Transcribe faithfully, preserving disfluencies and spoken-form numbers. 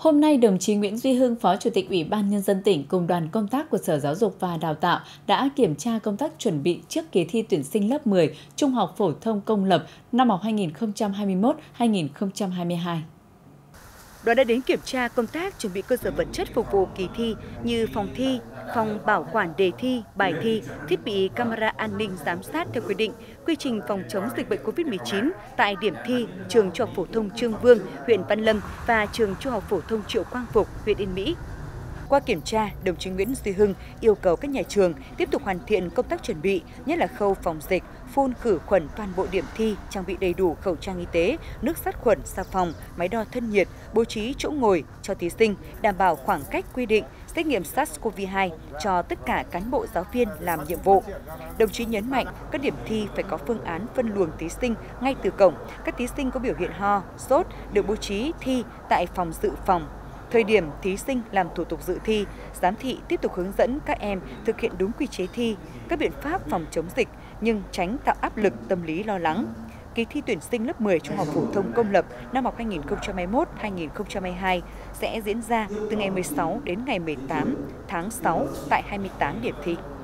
Hôm nay, đồng chí Nguyễn Duy Hưng, Phó Chủ tịch Ủy ban Nhân dân tỉnh cùng đoàn công tác của Sở Giáo dục và Đào tạo đã kiểm tra công tác chuẩn bị trước kỳ thi tuyển sinh lớp mười Trung học phổ thông công lập năm học hai nghìn không trăm hai mươi mốt hai nghìn không trăm hai mươi hai. Đoàn đã đến kiểm tra công tác chuẩn bị cơ sở vật chất phục vụ kỳ thi như phòng thi, phòng bảo quản đề thi, bài thi, thiết bị camera an ninh giám sát theo quy định, quy trình phòng chống dịch bệnh Covid mười chín tại điểm thi trường Trung học phổ thông Trương Vương, huyện Văn Lâm và trường Trung học phổ thông Triệu Quang Phục, huyện Yên Mỹ. Qua kiểm tra, đồng chí Nguyễn Duy Hưng yêu cầu các nhà trường tiếp tục hoàn thiện công tác chuẩn bị, nhất là khâu phòng dịch, phun khử khuẩn toàn bộ điểm thi, trang bị đầy đủ khẩu trang y tế, nước sát khuẩn, xà phòng, máy đo thân nhiệt, bố trí chỗ ngồi cho thí sinh, đảm bảo khoảng cách quy định, xét nghiệm SARS-xê o vê hai cho tất cả cán bộ giáo viên làm nhiệm vụ. Đồng chí nhấn mạnh các điểm thi phải có phương án phân luồng thí sinh ngay từ cổng. Các thí sinh có biểu hiện ho, sốt được bố trí thi tại phòng dự phòng. Thời điểm thí sinh làm thủ tục dự thi, giám thị tiếp tục hướng dẫn các em thực hiện đúng quy chế thi, các biện pháp phòng chống dịch nhưng tránh tạo áp lực tâm lý lo lắng. Kỳ thi tuyển sinh lớp mười Trung học phổ thông công lập năm học hai nghìn không trăm hai mươi mốt hai nghìn không trăm hai mươi hai sẽ diễn ra từ ngày mười sáu đến ngày mười tám tháng sáu tại hai mươi tám điểm thi.